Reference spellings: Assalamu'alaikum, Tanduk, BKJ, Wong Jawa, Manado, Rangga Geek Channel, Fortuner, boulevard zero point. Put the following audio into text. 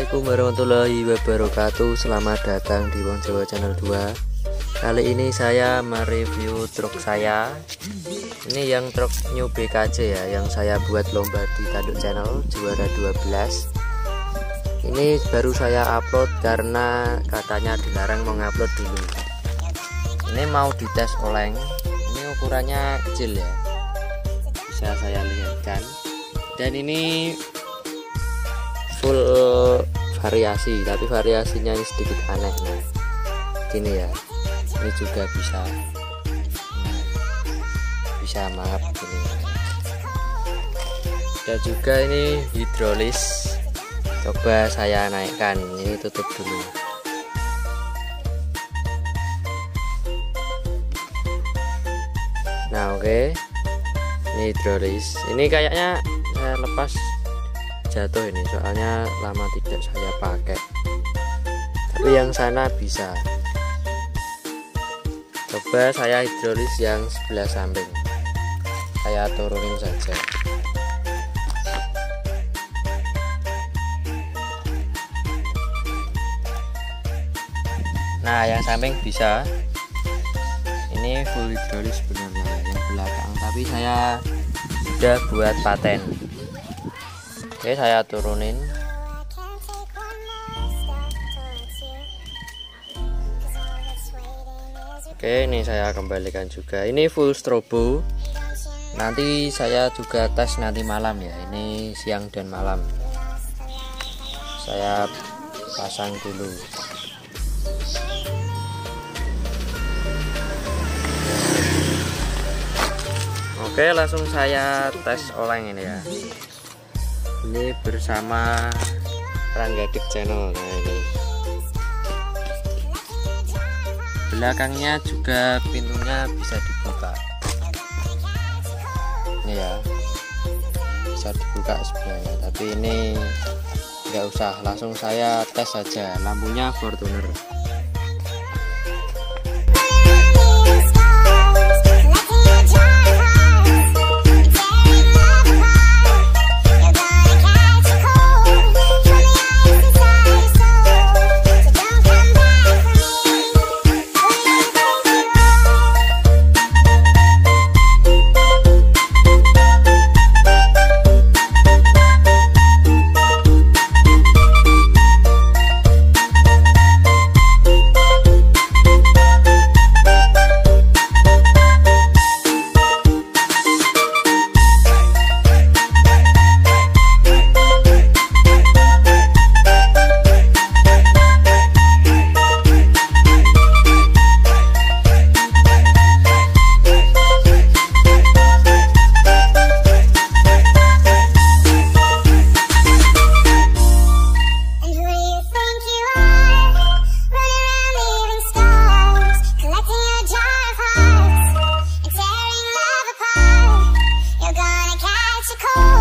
Assalamualaikum warahmatullahi wabarakatuh. Selamat datang di Wong Jawa Channel 2. Kali ini saya mereview truk saya. Ini yang truk new BKJ ya, yang saya buat lomba di Tanduk channel juara 12. Ini baru saya upload karena katanya dilarang mengupload dulu. Ini mau dites oleng. Ini ukurannya kecil ya, bisa saya lihatkan. Dan ini full variasi, tapi variasinya ini sedikit aneh. Nah, gini ya, ini juga bisa, nah, bisa maaf gini. Dan juga ini hidrolis, coba saya naikkan. Ini tutup dulu. Nah oke, ini hidrolis. Ini kayaknya saya lepas jatuh ini, soalnya lama tidak saya pakai. Tapi yang sana bisa. Coba saya hidrolis yang sebelah samping, saya turunin saja. Nah yang samping bisa. Ini full hidrolis sebenarnya yang belakang, tapi saya sudah buat paten. Oke, saya turunin. Oke, ini saya kembalikan juga. Ini full strobo. Nanti saya juga tes nanti malam ya. Ini siang dan malam. Saya pasang dulu. Oke, langsung saya tes oleng ini ya. Ini bersama Rangga Geek Channel. Nah ini belakangnya juga pintunya bisa dibuka. Ini ya, bisa dibuka sebenarnya, tapi ini nggak usah. Langsung saya tes saja. Lampunya Fortuner. Cool.